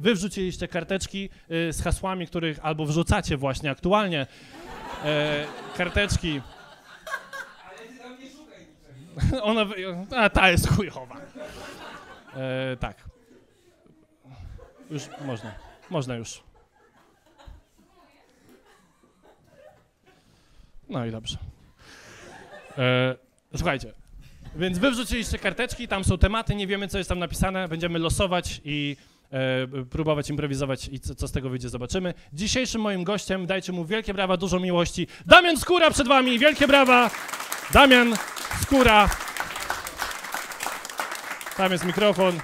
Wy wrzuciliście karteczki z hasłami, których albo wrzucacie właśnie aktualnie. Karteczki. Ale ty tam nie szukaj. Ona, a ta jest chujowa. Tak. Już można. Można już. No i dobrze. Słuchajcie, więc wy wrzuciliście karteczki, tam są tematy, nie wiemy, co jest tam napisane, będziemy losować i próbować improwizować i co z tego wyjdzie, zobaczymy. Dzisiejszym moim gościem, dajcie mu wielkie brawa, dużo miłości, Damian Skóra przed wami, wielkie brawa, Damian Skóra. Tam jest mikrofon.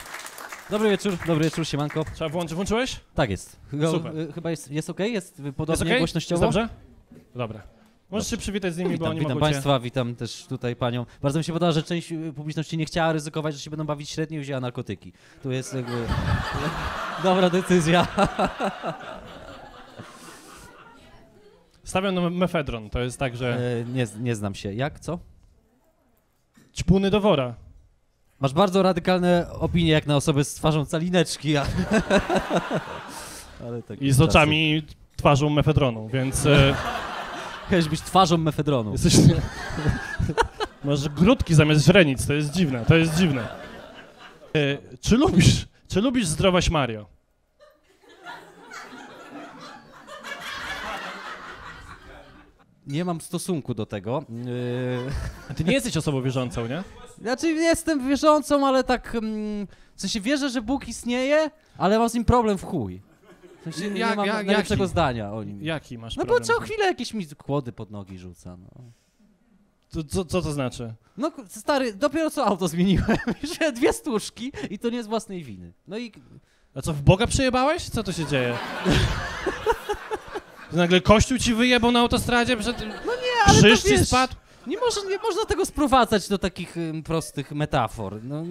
Dobry wieczór, siemanko. Trzeba włączyć, włączyłeś? Tak jest. Super. Chyba jest okej? Jest podobnie okay? Głośnościowo? Jest dobrze? Dobra. Możesz się przywitać z nimi, witam, bo oni witam mogą państwa, witam też tutaj panią. Bardzo mi się podoba, że część publiczności nie chciała ryzykować, że się będą bawić średnio i wzięła narkotyki. Tu jest jakby... Dobra decyzja. Stawiam na mefedron, to jest tak, że... Nie znam się. Jak? Co? Ćpuny do wora. Masz bardzo radykalne opinie jak na osobę z twarzą calineczki, a... Ale tak i z oczami twarzą mefedronu, więc... Chciałeś być twarzą mefedronu. Jesteś... Masz grudki zamiast źrenic, to jest dziwne, to jest dziwne. Czy lubisz zdrowaś Mario? Nie mam stosunku do tego. A ty nie jesteś osobą wierzącą, nie? Znaczy jestem wierzącą, ale tak... W sensie wierzę, że Bóg istnieje, ale mam z nim problem w chuj. W sensie nie mam najlepszego zdania o nim. Jaki masz problem? No bo co chwilę jakieś mi kłody pod nogi rzuca, no. Co to znaczy? No stary, dopiero co auto zmieniłem, że 2 stłuczki i to nie z własnej winy. No i... A co, w Boga przejebałeś? Co to się dzieje? Nagle kościół ci wyjebał na autostradzie, przed tym... No nie, ale krzyż to, wiesz, ci spadł? Nie można tego sprowadzać do takich prostych metafor, no.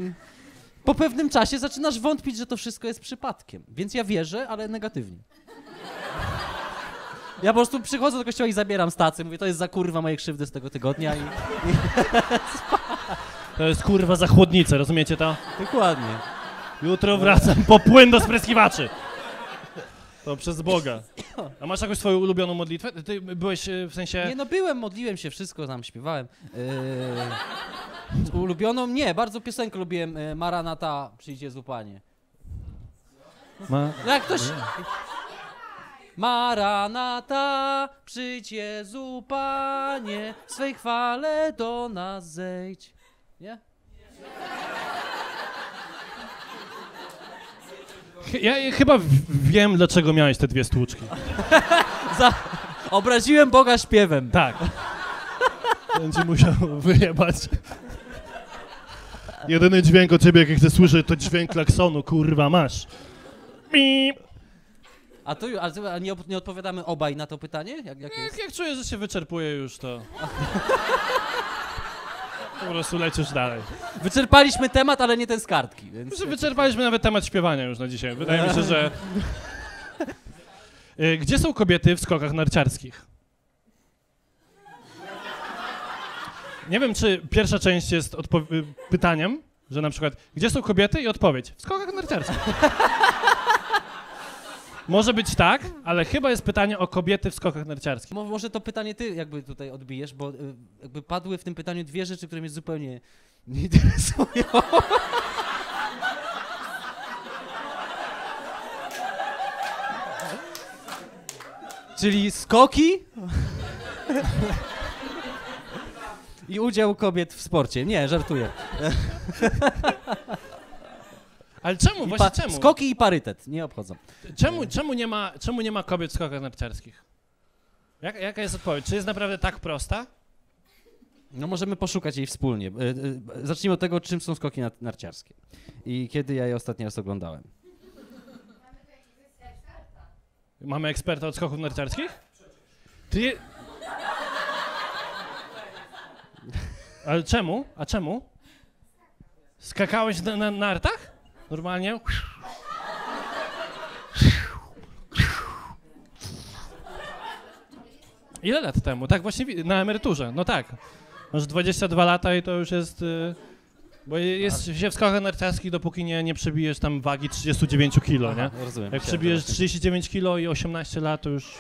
Po pewnym czasie zaczynasz wątpić, że to wszystko jest przypadkiem. Więc ja wierzę, ale negatywnie. Ja po prostu przychodzę do kościoła i zabieram stację. Mówię, to jest za kurwa moje krzywdy z tego tygodnia i to jest kurwa za chłodnicę, rozumiecie to? Dokładnie. Jutro wracam po płyn do spryskiwaczy. To przez Boga. A masz jakąś swoją ulubioną modlitwę? Ty byłeś w sensie... Nie, no byłem, modliłem się, wszystko tam śpiewałem. Ulubioną? Nie, bardzo piosenkę lubiłem. Maranata, przyjdzie z upanie. Jak ktoś... Maranata, przyjdzie z upanie, w swej chwale do nas zejdź. Nie? Ja chyba wiem, dlaczego miałeś te 2 stłuczki. Obraziłem Boga śpiewem. Tak. Będzie musiał wyjebać. Jedyny dźwięk o ciebie, jaki chcę słyszeć, to dźwięk klaksonu, kurwa, masz. A nie odpowiadamy obaj na to pytanie? Jak czuję, że się wyczerpuje już, to... Po prostu lecisz dalej. Wyczerpaliśmy temat, ale nie ten z kartki, więc... Wyczerpaliśmy nawet temat śpiewania już na dzisiaj. Wydaje mi się, że... Gdzie są kobiety w skokach narciarskich? Nie wiem, czy pierwsza część jest pytaniem, że na przykład, gdzie są kobiety i odpowiedź, w skokach narciarskich. Może być tak, ale chyba jest pytanie o kobiety w skokach narciarskich. Może to pytanie ty jakby tutaj odbijesz, bo jakby padły w tym pytaniu 2 rzeczy, które mnie zupełnie nie interesują. Czyli skoki? I udział kobiet w sporcie. Nie, żartuję. Ale czemu? Właśnie czemu? Skoki i parytet nie obchodzą. Czemu nie ma kobiet w skokach narciarskich? Jaka jest odpowiedź? Czy jest naprawdę tak prosta? No możemy poszukać jej wspólnie. Zacznijmy od tego, czym są skoki narciarskie. I kiedy ja je ostatni raz oglądałem. Mamy eksperta od skoków narciarskich? Ty... Ale czemu? A czemu? Skakałeś na nartach? Normalnie? Ile lat temu? Tak właśnie na emeryturze, no tak. Masz 22 lata i to już jest... Bo jest się w skokach narciarskich, dopóki nie przebijesz tam wagi 39 kilo, aha, nie? Rozumiem. Jak przebijesz 39 kilo i 18 lat, to już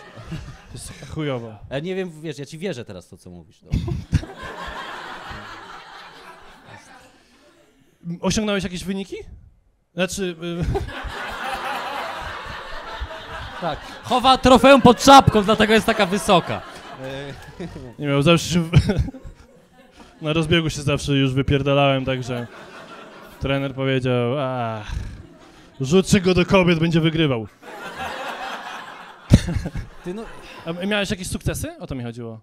jest chujowo. Ale nie wiem, wiesz, ja ci wierzę teraz to, co mówisz. No. Osiągnąłeś jakieś wyniki? Znaczy... Tak. Chowa trofeum pod czapką, dlatego jest taka wysoka. Nie miał zawsze... Na rozbiegu się zawsze już wypierdalałem, także trener powiedział, rzućcie go do kobiet, będzie wygrywał. Ty no... A miałeś jakieś sukcesy? O to mi chodziło.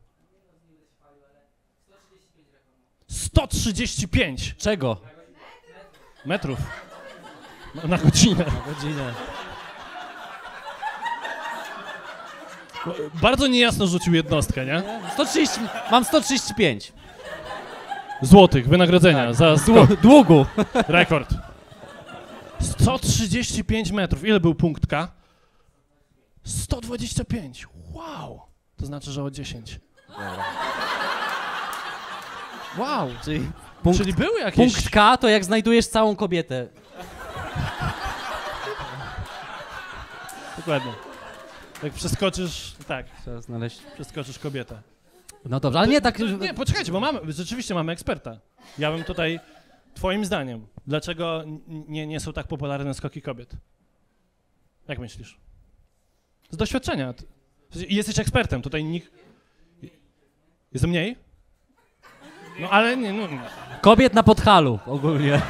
135! Czego? Metrów. Na godzinę. Na godzinę. Bardzo niejasno rzucił jednostkę, nie? 130, mam 135. Złotych, wynagrodzenia tak. Za długu. Rekord. 135 metrów. Ile był punkt K? 125. Wow. To znaczy, że o 10. Dobra. Wow. Czyli były jakieś... Punkt K to jak znajdujesz całą kobietę. Dokładnie. Jak przeskoczysz... Tak. Trzeba znaleźć. Przeskoczysz kobietę. No dobrze, ale nie tak... Nie, poczekajcie, bo rzeczywiście mamy eksperta. Ja bym tutaj, twoim zdaniem, dlaczego nie są tak popularne skoki kobiet? Jak myślisz? Z doświadczenia. Jesteś ekspertem, tutaj nikt... Jest mniej? No ale nie, no... Kobiet na Podhalu ogólnie.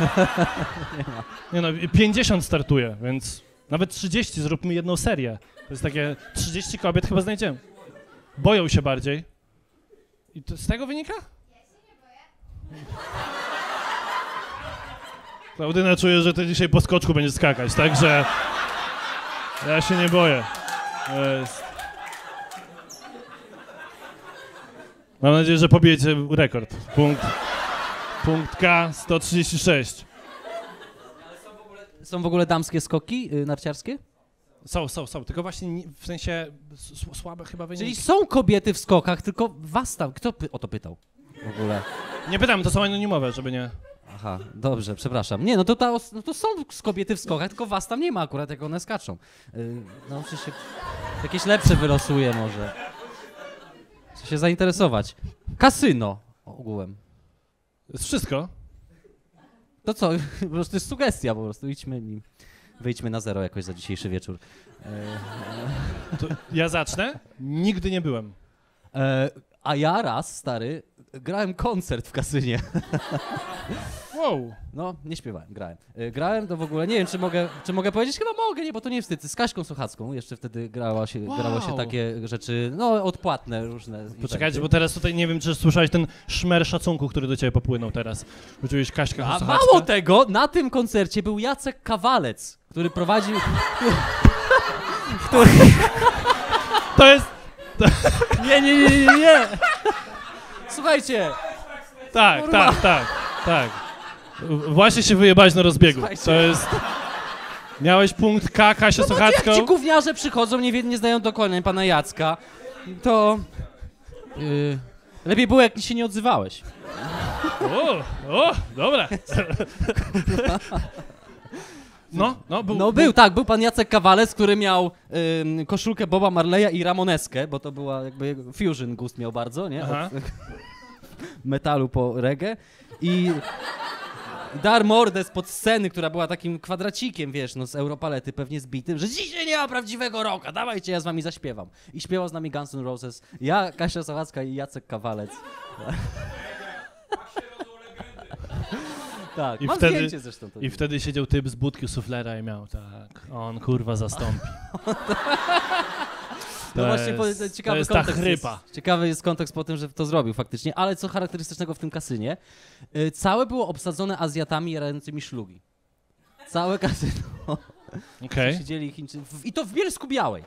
Nie no, 50 startuje, więc nawet 30, zróbmy jedną serię. To jest takie, 30 kobiet chyba znajdziemy. Boją się bardziej. I to z tego wynika? Ja się nie boję. Klaudyna, czuję, że ty dzisiaj po skoczku będziesz skakać, także ja się nie boję. Mam nadzieję, że pobijecie rekord. Punkt K 136. Ale są w ogóle damskie skoki narciarskie? Są, tylko właśnie w sensie słabe chyba wyniki. Czyli są kobiety w skokach, tylko was tam, kto o to pytał w ogóle? Nie pytam, to są anonimowe, żeby nie... Aha, dobrze, przepraszam. Nie, no to są kobiety w skokach, tylko was tam nie ma akurat, jak one skaczą. No czy się jakieś lepsze wylosuje może. Chcę się zainteresować. Kasyno ogółem. Jest wszystko? To co, po prostu jest sugestia, po prostu idźmy nim. Wyjdźmy na zero jakoś za dzisiejszy wieczór. To ja zacznę? Nigdy nie byłem. A ja raz, stary, grałem koncert w kasynie. Wow. No, nie śpiewałem, grałem. Grałem to w ogóle, nie wiem, czy mogę powiedzieć, chyba mogę, nie, bo to nie wstyd. Z Kaśką Suchacką jeszcze wtedy grało się takie rzeczy, no, odpłatne różne. Poczekajcie, bo teraz tutaj nie wiem, czy słyszałeś ten szmer szacunku, który do ciebie popłynął teraz. Uczyłeś Kaśkę Suchacką. A mało tego, na tym koncercie był Jacek Kawalec, który prowadził... który... To jest... To... Nie. Słuchajcie. Tak. Właśnie się wyjebać na rozbiegu. Słuchajcie. To jest... Miałeś punkt K, Kasię Suchacką. Jak ci gówniarze przychodzą, nie znają dokonań pana Jacka, to... Lepiej było, jak się nie odzywałeś. O, dobra. Był pan Jacek Kawalec, który miał koszulkę Boba Marleya i Ramoneskę, bo to była jakby jego fusion gust miał bardzo, nie? Od metalu po reggae. I... Dar mordę spod sceny, która była takim kwadracikiem, wiesz, no z Europalety pewnie zbitym, że dzisiaj nie ma prawdziwego rocka, dawajcie, ja z wami zaśpiewam. I śpiewał z nami Guns N' Roses, ja, Kasia Suchacka i Jacek Kawalec. Tak, mam zdjęcie zresztą. I wtedy siedział typ z budki suflera i miał tak, on kurwa zastąpi. Ciekawy jest kontekst po tym, że to zrobił faktycznie, ale co charakterystycznego w tym kasynie, całe było obsadzone Azjatami jarającymi szlugi. Całe kasyno. Okay. Siedzieli Chińczycy. I to w Bielsku Białej.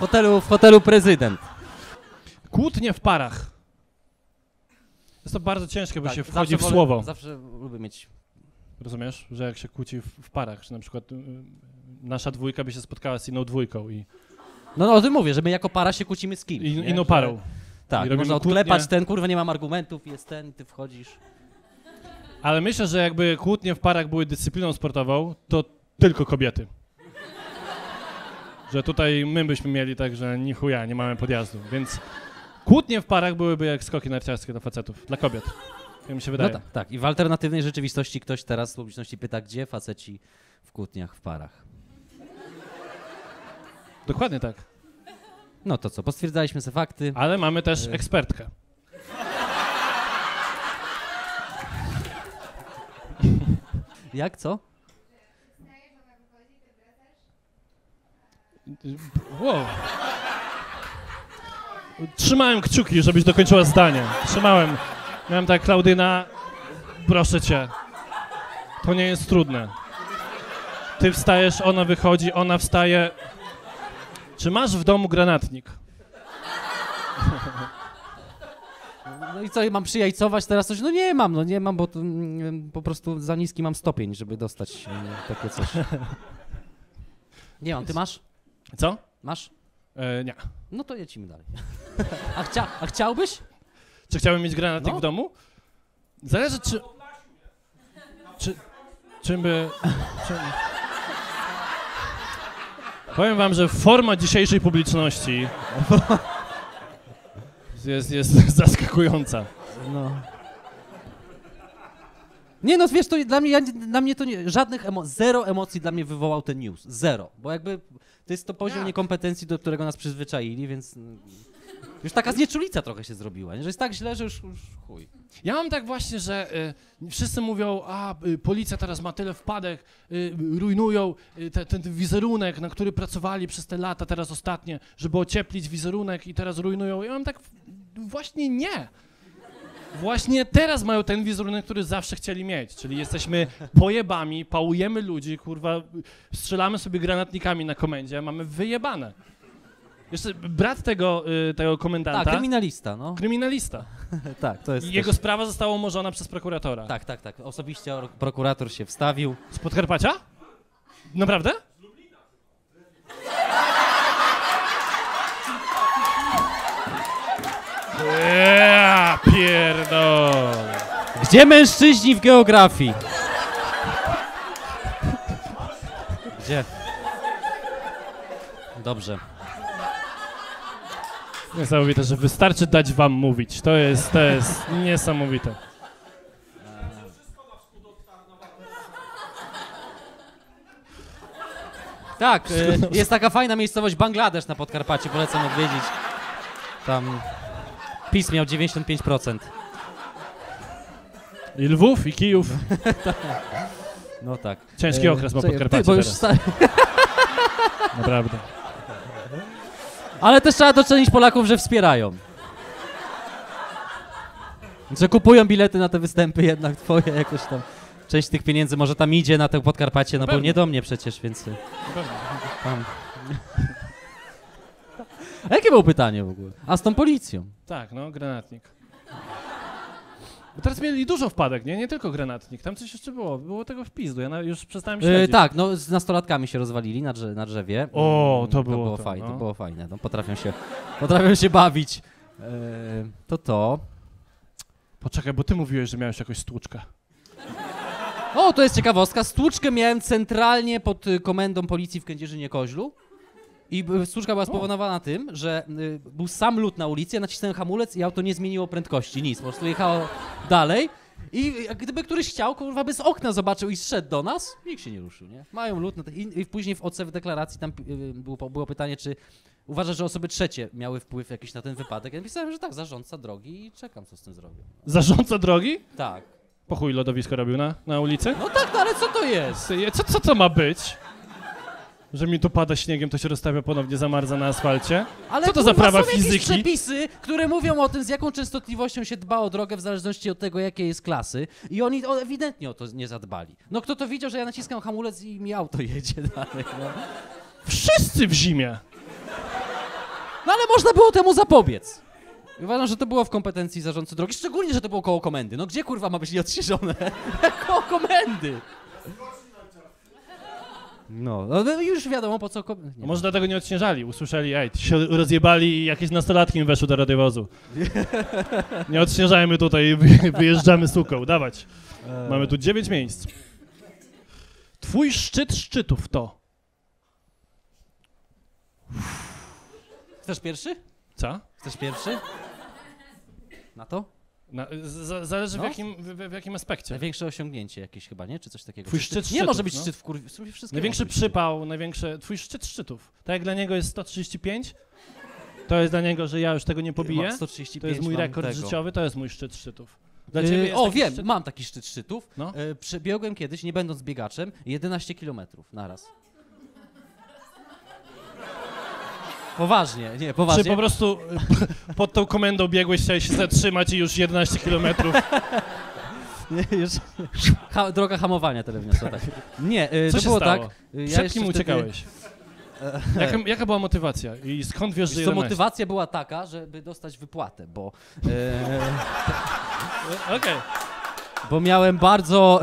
W hotelu Prezydent. Kłótnie w parach. Jest to bardzo ciężkie, bo tak, się wchodzi w słowo. Zawsze lubię mieć... Rozumiesz, że jak się kłóci w parach, że na przykład... Nasza dwójka by się spotkała z inną dwójką i... No o tym mówię, że my jako para się kłócimy z kimś. Inną parą. Tak, można odklepać, ten kurwa nie mam argumentów, jest ten i ty wchodzisz. Ale myślę, że jakby kłótnie w parach były dyscypliną sportową, to tylko kobiety. Że tutaj my byśmy mieli tak, że ni chuja, nie mamy podjazdu, więc kłótnie w parach byłyby jak skoki narciarskie dla facetów, dla kobiet. Jak mi się wydaje. No tak, tak. I w alternatywnej rzeczywistości ktoś teraz z publiczności pyta, gdzie faceci w kłótniach w parach. Dokładnie tak. No to co, potwierdzaliśmy sobie fakty. Ale mamy też ekspertkę. Jak, co? Wow. Trzymałem kciuki, żebyś dokończyła zdanie. Trzymałem. Miałem tak, Klaudyna, proszę cię. To nie jest trudne. Ty wstajesz, ona wychodzi, ona wstaje. Czy masz w domu granatnik? No i co, mam przyjajcować teraz coś? No nie mam, bo to, po prostu za niski mam stopień, żeby dostać takie coś. Nie mam, ty masz? Co? Masz? Nie. No to lecimy dalej. A chciałbyś? Czy chciałbym mieć granatnik w domu? Zależy, czym by... Powiem wam, że forma dzisiejszej publiczności jest zaskakująca. No. Nie no, wiesz, to dla mnie, to nie, żadnych emocji, zero emocji dla mnie wywołał ten news, zero, bo jakby to jest to poziom niekompetencji, do którego nas przyzwyczaili, więc już taka znieczulica trochę się zrobiła, nie? Że jest tak źle, że już chuj. Ja mam tak właśnie, że wszyscy mówią, a policja teraz ma tyle wpadek, rujnują ten wizerunek, na który pracowali przez te lata, teraz ostatnie, żeby ocieplić wizerunek i teraz rujnują. Ja mam tak, właśnie nie. Właśnie teraz mają ten wizerunek, który zawsze chcieli mieć, czyli jesteśmy pojebami, pałujemy ludzi, kurwa, strzelamy sobie granatnikami na komendzie, mamy wyjebane. Jeszcze brat tego komendanta... Tak, kryminalista, no. Kryminalista. Tak, to jest... I jego sprawa została umorzona przez prokuratora. Tak, tak, tak. Osobiście prokurator się wstawił. Z Podkarpacia? Naprawdę? Z Lublina. Pierdol. Gdzie mężczyźni w geografii? Gdzie? Dobrze. Niesamowite, że wystarczy dać wam mówić. To jest niesamowite. Tak, jest taka fajna miejscowość Bangladesz na Podkarpaciu, polecam odwiedzić. Tam PiS miał 95%. I Lwów, i Kijów. No tak. Ciężki okres ma Podkarpacie teraz. Naprawdę. Ale też trzeba docenić Polaków, że wspierają. Że kupują bilety na te występy jednak twoje, jakoś tam. Część tych pieniędzy może tam idzie na tę Podkarpacie, no bo nie do mnie przecież, więc... Tam. A jakie było pytanie w ogóle? A z tą policją. Tak, no, granatnik. Bo teraz mieli dużo wpadek, nie? Nie tylko granatnik, tam coś jeszcze było. Było tego w pizdu, ja już przestałem śledzić. Tak, no z nastolatkami się rozwalili na drzewie. O, to było fajne, no, potrafią się bawić. Poczekaj, bo ty mówiłeś, że miałeś jakąś stłuczkę. O, to jest ciekawostka. Stłuczkę miałem centralnie pod komendą policji w Kędzierzynie Koźlu. I stłuczka była spowodowana tym, że był sam lud na ulicy, ja nacisnąłem hamulec i auto nie zmieniło prędkości, nic, po prostu jechało dalej i gdyby któryś chciał, kurwa, by z okna zobaczył i zszedł do nas, nikt się nie ruszył, nie? Mają lud na te... I później w OC w deklaracji tam było pytanie, czy uważasz, że osoby trzecie miały wpływ jakiś na ten wypadek? Ja napisałem, że tak, zarządca drogi i czekam, co z tym zrobię. Zarządca drogi? Tak. Po chuj lodowisko robił na ulicy? No tak, no ale co to jest? Co to ma być? Że mi tu pada śniegiem, to się rozstawia, ponownie zamarza na asfalcie. Ale co to za prawa fizyki? Jakieś przepisy, które mówią o tym, z jaką częstotliwością się dba o drogę w zależności od tego, jakiej jest klasy. I oni ewidentnie o to nie zadbali. No kto to widział, że ja naciskam hamulec i mi auto jedzie dalej. No. Wszyscy w zimie! No ale można było temu zapobiec. I uważam, że to było w kompetencji zarządcy drogi, szczególnie, że to było koło komendy. No gdzie kurwa ma być nieodśnieżone? Koło komendy! No już wiadomo po co... Może dlatego nie odśnieżali, usłyszeli, ej, się rozjebali i jakieś nastolatki im weszły do radiowozu. Nie odśnieżajmy tutaj, wyjeżdżamy suką, dawać. Mamy tu 9 miejsc. Twój szczyt szczytów to... Chcesz pierwszy? Co? Chcesz pierwszy? Na to? Zależy no. w jakim aspekcie. Największe osiągnięcie jakieś chyba, nie? Czy coś takiego? Twój szczyt szczytów, nie może być szczyt w kurwie. W sumie wszystkie największy przypał, największy... Twój szczyt szczytów. Tak jak dla niego jest 135, to jest dla niego, że ja już tego nie pobiję. 135, to jest mój rekord życiowy, to jest mój szczyt szczytów. Dla ciebie jest mam taki szczyt szczytów. No? Przebiegłem kiedyś, nie będąc biegaczem, 11 kilometrów naraz. Poważnie, nie, poważnie. Czy po prostu pod tą komendą biegłeś, chciałeś się zatrzymać i już 11 kilometrów? Nie, już... droga hamowania tyle wniosła, tak. Nie, co się było stało? Tak. Przed kim uciekałeś? Jaka była motywacja i skąd wiesz, że 11? Motywacja była taka, żeby dostać wypłatę, bo... Okej. Bo miałem bardzo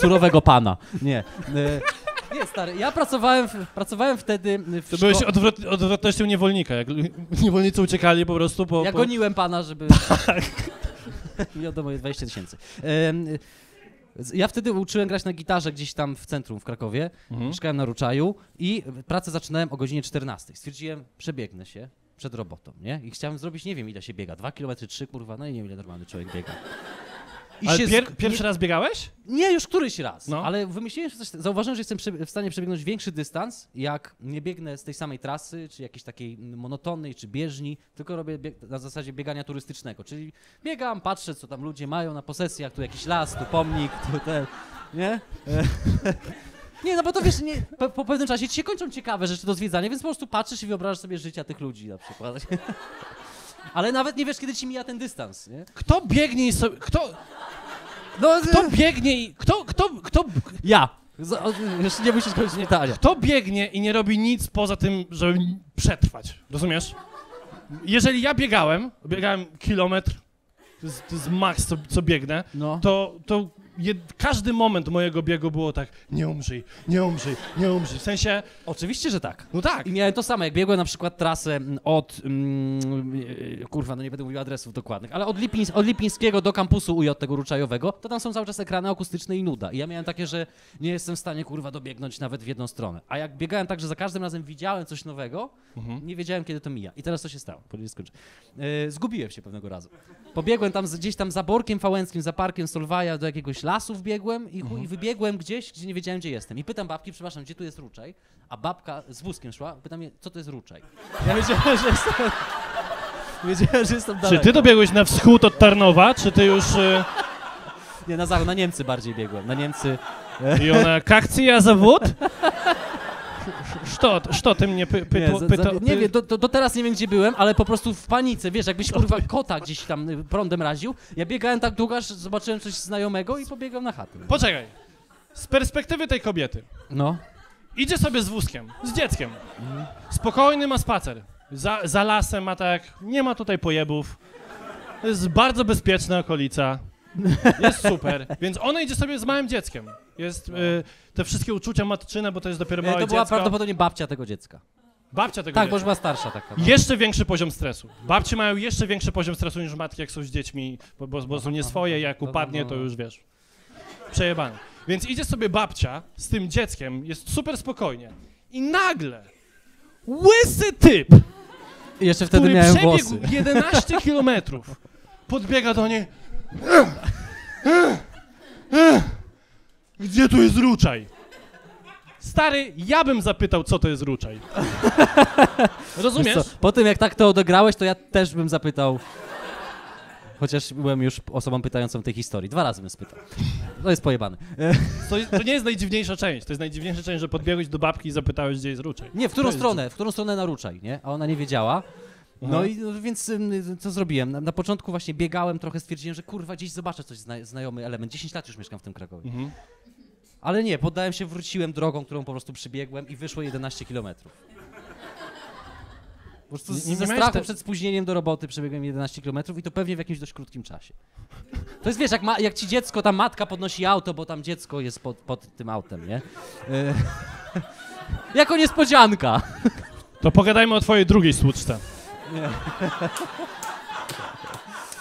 surowego pana. Nie. Nie, stary, ja pracowałem wtedy w szkole. Byłeś odwrotnością niewolnika, jak niewolnicy uciekali po prostu po... Ja goniłem pana, żeby... Tak. Wiadomo, 20 tysięcy. Ja wtedy uczyłem grać na gitarze gdzieś tam w centrum w Krakowie, mieszkałem na Ruczaju i pracę zaczynałem o godzinie 14. Stwierdziłem, przebiegnę się przed robotą, nie? I chciałem zrobić, nie wiem ile się biega, 2 kilometry, 3, kurwa, no i nie wiem ile normalny człowiek biega. Ale pierwszy raz biegałeś? Nie, już któryś raz, no. Ale wymyśliłem, że zauważyłem, że jestem w stanie przebiegnąć większy dystans, jak nie biegnę z tej samej trasy, czy jakiejś takiej monotonnej, czy bieżni, tylko robię na zasadzie biegania turystycznego, czyli biegam, patrzę, co tam ludzie mają na posesjach, tu jakiś las, tu pomnik, tu ten, nie? Nie, no bo to wiesz, nie, po pewnym czasie ci się kończą ciekawe rzeczy do zwiedzania, więc po prostu patrzysz i wyobrażasz sobie życia tych ludzi na przykład. Ale nawet nie wiesz, kiedy ci mija ten dystans, nie? Kto biegnie i sobie... Kto biegnie i... Ja. Jeszcze nie musisz kończyć pytania. Kto biegnie i nie robi nic poza tym, żeby przetrwać? Rozumiesz? Jeżeli ja biegałem kilometr, to jest max, co biegnę, no. Każdy moment mojego biegu było tak, nie umrzyj, nie umrzyj, nie umrzyj, w sensie... Oczywiście, że tak. No tak. I miałem to samo, jak biegłem na przykład trasę od, kurwa, no nie będę mówił adresów dokładnych, ale od Lipińskiego do kampusu UJ tego ruczajowego, to tam są cały czas ekrany akustyczne i nuda. I ja miałem takie, że nie jestem w stanie, kurwa, dobiegnąć nawet w jedną stronę. A jak biegałem tak, że za każdym razem widziałem coś nowego, nie wiedziałem, kiedy to mija. I teraz to się stało, zgubiłem się pewnego razu. Pobiegłem tam gdzieś tam za Borkiem Fałęckim, za parkiem Solvaja do jakiegoś lasów biegłem i wybiegłem gdzieś, gdzie nie wiedziałem, gdzie jestem. I pytam babki, przepraszam, gdzie tu jest Ruczaj? A babka z wózkiem szła, pyta mnie, co to jest Ruczaj? Ja wiedziałem, że jestem... Wiedziałem, że jestem daleko. Czy ty dobiegłeś na wschód od Tarnowa, czy ty już... Nie, na zachód, na Niemcy bardziej biegłem, na Niemcy... I ona, kakcja zawód? Co ty mnie pytał? Nie wiem, do teraz nie wiem, gdzie byłem, ale po prostu w panice, wiesz, jakbyś kurwa kota gdzieś tam prądem raził. Ja biegałem tak długo, aż zobaczyłem coś znajomego i pobiegłem na chatę. Poczekaj, z perspektywy tej kobiety. No. Idzie sobie z wózkiem, z dzieckiem, spokojny ma spacer, za lasem ma tak, nie ma tutaj pojebów, to jest bardzo bezpieczna okolica. Jest super, więc ona idzie sobie z małym dzieckiem. Jest te wszystkie uczucia matczyne, bo to jest dopiero małe dziecko. To była prawdopodobnie babcia tego dziecka. Babcia tego dziecka. Tak, bo już była starsza taka. No. Jeszcze większy poziom stresu. Babci mają jeszcze większy poziom stresu niż matki, jak są z dziećmi, bo są nie swoje, jak upadnie, to już wiesz, przejebane. Więc idzie sobie babcia z tym dzieckiem, jest super spokojnie i nagle łysy typ, jeszcze wtedy który miałem przebiegł włosy. 11 kilometrów, podbiega do niej. Gdzie tu jest Ruczaj? Stary, ja bym zapytał, co to jest Ruczaj. Rozumiesz? Po tym, jak tak to odegrałeś, to ja też bym zapytał. Chociaż byłem już osobą pytającą tej historii. 2 razy bym spytał. To jest pojebane. To nie jest najdziwniejsza część. To jest najdziwniejsza część, że podbiegłeś do babki i zapytałeś, gdzie jest Ruczaj. Nie, w którą stronę na Ruczaj, nie? A ona nie wiedziała. No i więc co zrobiłem? Na początku właśnie biegałem trochę, stwierdziłem, że kurwa gdzieś zobaczę coś, znajomy element. 10 lat już mieszkam w tym Krakowie. Ale nie, poddałem się, wróciłem drogą, którą po prostu przybiegłem i wyszło 11 kilometrów. Po prostu ze strachu przed spóźnieniem do roboty przebiegłem 11 kilometrów i to pewnie w jakimś dość krótkim czasie. To jest, wiesz, jak ci dziecko, ta matka podnosi auto, bo tam dziecko jest pod tym autem, nie? Jako niespodzianka. To pogadajmy o twojej drugiej stłuczce. Nie.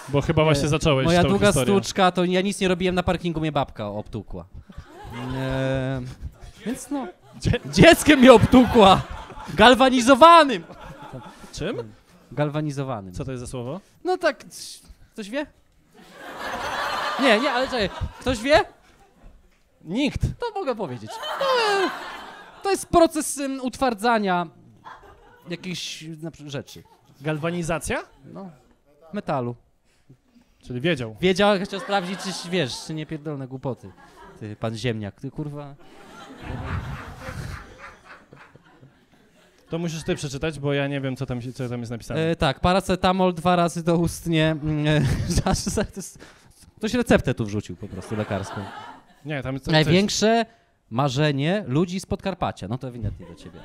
Bo chyba nie. Właśnie zacząłeś moja tą długa historię. Stłuczka, to ja nic nie robiłem na parkingu, mnie babka obtukła. Więc no... Dzieckiem mnie obtukła! Galwanizowanym! Czym? Galwanizowanym. Co to jest za słowo? No tak... Ktoś wie? Nie, nie, ale czekaj. Ktoś wie? Nikt. To mogę powiedzieć. To jest proces utwardzania jakichś rzeczy. Galwanizacja? No. Metalu. Czyli wiedział. Wiedział, chciał sprawdzić, czy wiesz, czy nie pierdolne głupoty. Ty, pan ziemniak, ty kurwa... To musisz ty przeczytać, bo ja nie wiem, co tam jest napisane. Tak, paracetamol 2 razy doustnie. Ktoś receptę tu wrzucił po prostu lekarską. Nie, tam jest coś... Największe marzenie ludzi z Podkarpacia. No to ewidentnie do ciebie.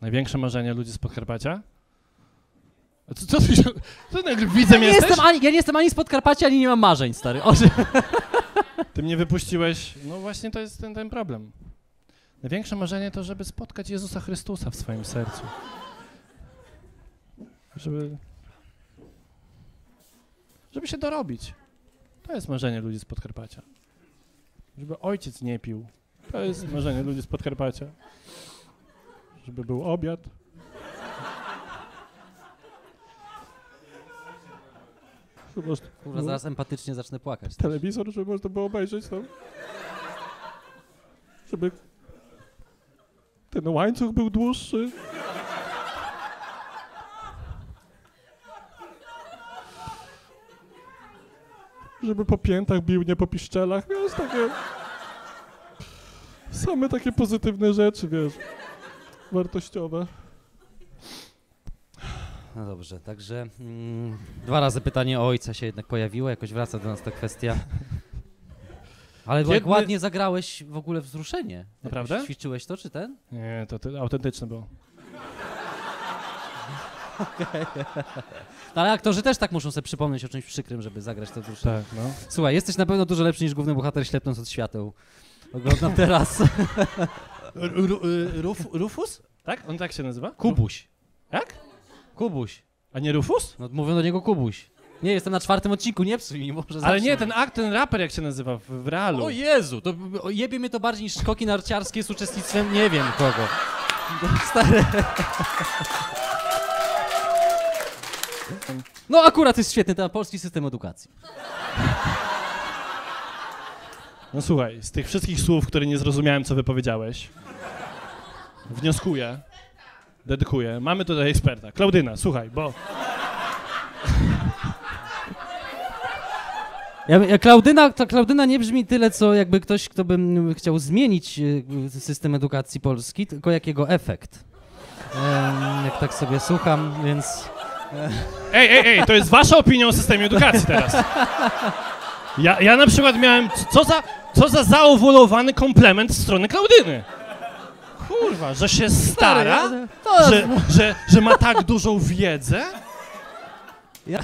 Największe marzenie ludzi z Podkarpacia? Co ty się... Widzem ja jesteś? Ja nie jestem ani z Podkarpacia, ani nie mam marzeń, stary. Ty mnie wypuściłeś. No właśnie to jest ten problem. Największe marzenie to, żeby spotkać Jezusa Chrystusa w swoim sercu. Żeby się dorobić. To jest marzenie ludzi z Podkarpacia. Żeby ojciec nie pił. To jest marzenie ludzi z Podkarpacia. Żeby był obiad. Kurwa, zaraz empatycznie zacznę płakać. Telewizor, żeby można było obejrzeć tam. Żeby... Ten łańcuch był dłuższy. Żeby po piętach bił, nie po piszczelach. Wiesz, takie... Same takie pozytywne rzeczy, wiesz. Wartościowe. No dobrze, także 2 razy pytanie o ojca się jednak pojawiło, jakoś wraca do nas ta kwestia. Ale jak ładnie zagrałeś w ogóle wzruszenie. Naprawdę? Ćwiczyłeś to, czy ten? Nie, to autentyczne było. Okay. No ale aktorzy też tak muszą sobie przypomnieć o czymś przykrym, żeby zagrać to wzruszenie. Tak, no. Słuchaj, jesteś na pewno dużo lepszy niż główny bohater ślepnąc od świateł. Oglądam teraz. Rufus? Tak? On tak się nazywa? Kubuś. Jak? Kubuś. A nie Rufus? No mówią do niego Kubuś. Nie, jestem na 4. odcinku, nie psuj mi, może zacznę. Ale nie, ten raper jak się nazywa w realu. O Jezu, to jebie mnie to bardziej niż skoki narciarskie z uczestnictwem nie wiem kogo. Stary. No akurat jest świetny ten polski system edukacji. No słuchaj, z tych wszystkich słów, które nie zrozumiałem, co wypowiedziałeś, wnioskuję, dedykuję, mamy tutaj eksperta. Klaudyna, słuchaj, bo... Klaudyna nie brzmi tyle, co jakby ktoś, kto by chciał zmienić system edukacji Polski, tylko jak jego efekt. Jak tak sobie słucham, więc... Ej, to jest wasza opinia o systemie edukacji teraz. Ja na przykład miałem... Co za zaowolowany komplement z strony Klaudyny. Kurwa, że się stara, że ma tak dużą wiedzę. Ja...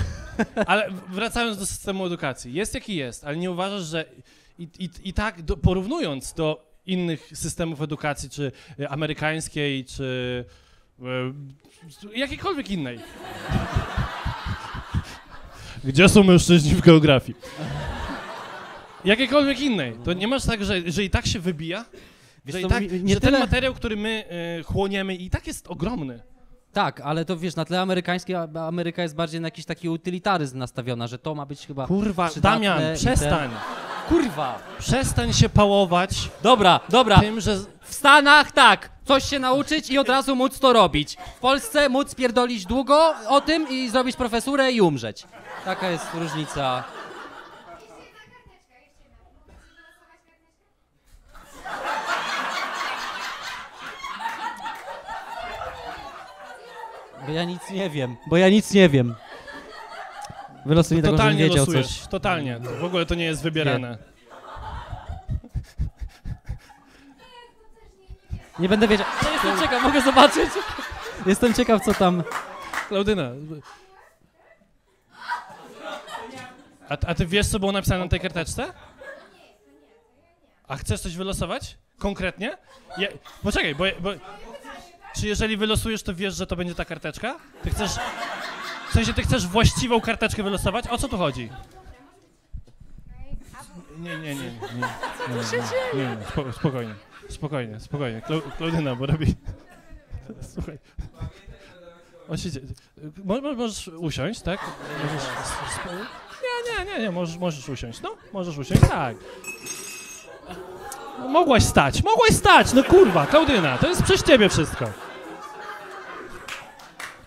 Ale wracając do systemu edukacji, jest jaki jest, ale nie uważasz, że i tak porównując do innych systemów edukacji, czy amerykańskiej, czy jakiejkolwiek innej. Gdzie są mężczyźni w geografii? Jakiejkolwiek innej, to nie masz tak, że i tak się wybija? Wiesz, że i tak, nie że tyle... ten materiał, który my chłoniemy i tak jest ogromny. Tak, ale to wiesz, na tle amerykańskiej Ameryka jest bardziej na jakiś taki utylitaryzm nastawiona, że to ma być chyba kurwa, Damian, przestań. Kurwa. Przestań się pałować. Dobra. Tym, że... W Stanach tak, coś się nauczyć i od razu móc to robić. W Polsce móc pierdolić długo o tym i zrobić profesurę i umrzeć. Taka jest różnica. Bo ja nic nie wiem. Wylosuj mi taką, żebym wiedział coś. Totalnie. W ogóle to nie jest wybierane. Nie będę wiedział. Ja jestem ciekaw, mogę zobaczyć? Jestem ciekaw, co tam... Klaudyna. A ty wiesz, co było napisane na tej karteczce? A chcesz coś wylosować? Konkretnie? Ja... Poczekaj, bo... Czy jeżeli wylosujesz, to wiesz, że to będzie ta karteczka? Ty chcesz... W sensie, ty chcesz właściwą karteczkę wylosować? O co tu chodzi? Nie. Spokojnie. Klaudyna, bo robi... Słuchaj. Możesz usiąść, tak? Nie, możesz usiąść. No, możesz usiąść, tak. Mogłaś stać, no kurwa, Klaudyna, to jest przez ciebie wszystko.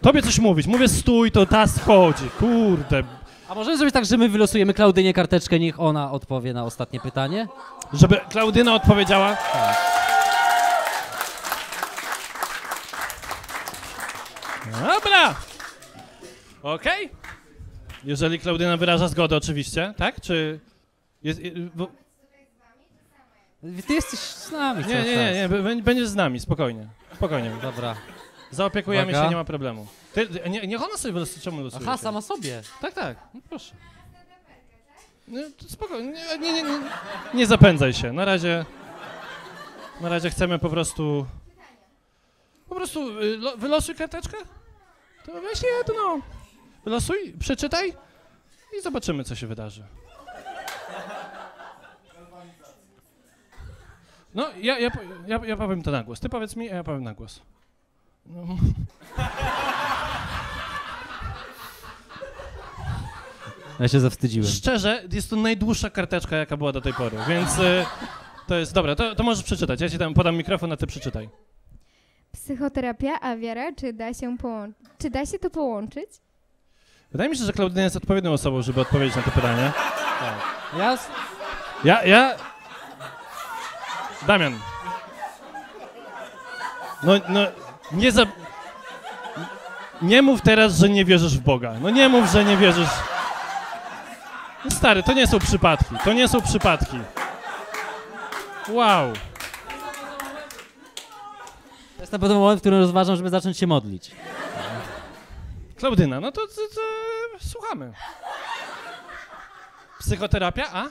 Tobie coś mówić, mówię stój, to ta schodzi, kurde. A możemy zrobić tak, że my wylosujemy Klaudynie karteczkę, niech ona odpowie na ostatnie pytanie? Żeby Klaudyna odpowiedziała? Tak. Dobra. Okej. Okay. Jeżeli Klaudyna wyraża zgodę oczywiście, tak? Czy... Ty jesteś z nami. Nie, będziesz z nami, spokojnie. Dobra. Zaopiekujemy się, nie ma problemu. Niech ona sobie czemu losuje. Aha, sama sobie. Tak. No proszę. No, spokojnie, nie zapędzaj się. Na razie chcemy po prostu... wylosuj karteczkę. To weź jedno. Wylosuj, przeczytaj i zobaczymy, co się wydarzy. No, ja powiem to na głos. Ty powiedz mi, a ja powiem na głos. No. Ja się zawstydziłem. Szczerze, jest to najdłuższa karteczka, jaka była do tej pory, więc to jest... Dobra, to możesz przeczytać. Ja ci tam podam mikrofon, a ty przeczytaj. Psychoterapia, a wiara, czy da się to połączyć? Wydaje mi się, że Klaudyna jest odpowiednią osobą, żeby odpowiedzieć na to pytanie. Tak. Damian. Nie mów teraz, że nie wierzysz w Boga. No nie mów, że nie wierzysz... No stary, to nie są przypadki. Wow. To jest na pewno moment, w którym rozważam, żeby zacząć się modlić. Klaudyna, no to słuchamy. Psychoterapia, a?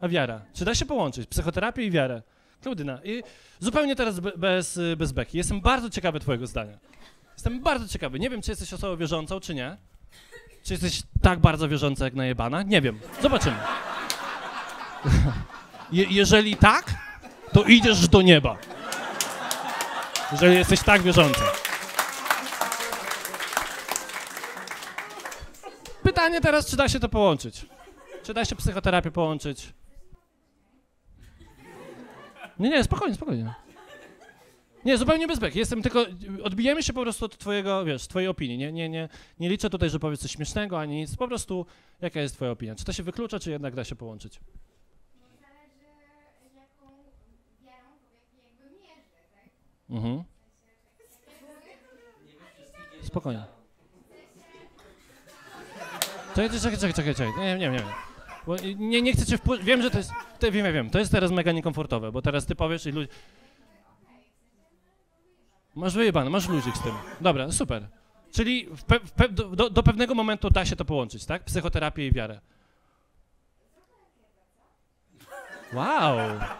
A wiara. Czy da się połączyć? Psychoterapię i wiarę. Klaudyna, i zupełnie teraz bez beki. Jestem bardzo ciekawy twojego zdania. Nie wiem, czy jesteś osobą wierzącą, czy nie. Czy jesteś tak bardzo wierząca, jak najebana? Nie wiem. Zobaczymy. Jeżeli tak, to idziesz do nieba. Jeżeli jesteś tak wierząca. Pytanie teraz, czy da się to połączyć? Czy da się psychoterapię połączyć? Nie, spokojnie. Nie, zupełnie bez beki. Jestem tylko... Odbijemy się po prostu od twojego, twojej opinii. Nie liczę tutaj, że powiesz coś śmiesznego, ani nic. Po prostu jaka jest twoja opinia? Czy to się wyklucza, czy jednak da się połączyć? Zależy, jaką wiarą jakby mierzę, tak? Mhm. Spokojnie. Czekaj. Nie. Bo nie chcę cię wpływać. Wiem, że to jest... Wiem. To jest teraz mega niekomfortowe, bo teraz ty powiesz i ludzie... Masz wyjebane, masz ludzik z tym. Dobra, super. Czyli do pewnego momentu da się to połączyć, tak? Psychoterapię i wiarę. Wow.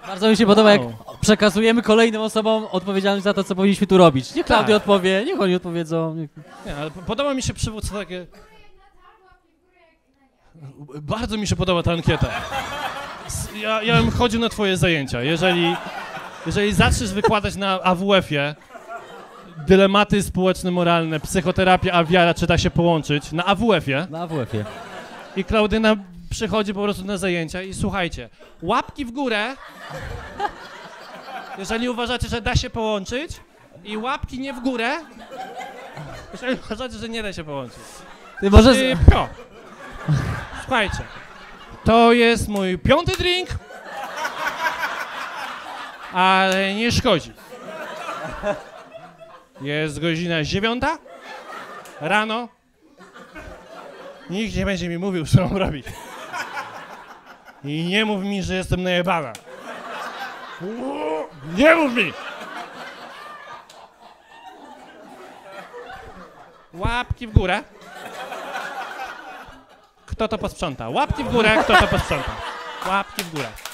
Bardzo mi się podoba, jak przekazujemy kolejnym osobom odpowiedzialność za to, co powinniśmy tu robić. Niech Klaudia odpowie, niech oni odpowiedzą. Nie, ale podoba mi się przywódca takie... Bardzo mi się podoba ta ankieta. Ja bym chodził na twoje zajęcia. Jeżeli zaczniesz wykładać na AWF-ie dylematy społeczno-moralne, psychoterapia, a wiara, czy da się połączyć, na AWF-ie. I Klaudyna przychodzi po prostu na zajęcia i słuchajcie, łapki w górę, jeżeli uważacie, że da się połączyć, i łapki nie w górę, jeżeli uważacie, że nie da się połączyć. Ty możesz... Słuchajcie, to jest mój 5. drink, ale nie szkodzi. Jest godzina 9 rano. Nikt nie będzie mi mówił, co mam robić. I nie mów mi, że jestem najebana. Nie mów mi! Łapki w górę. Kto to posprząta? Łapki w górę, kto to posprząta? Łapki w górę.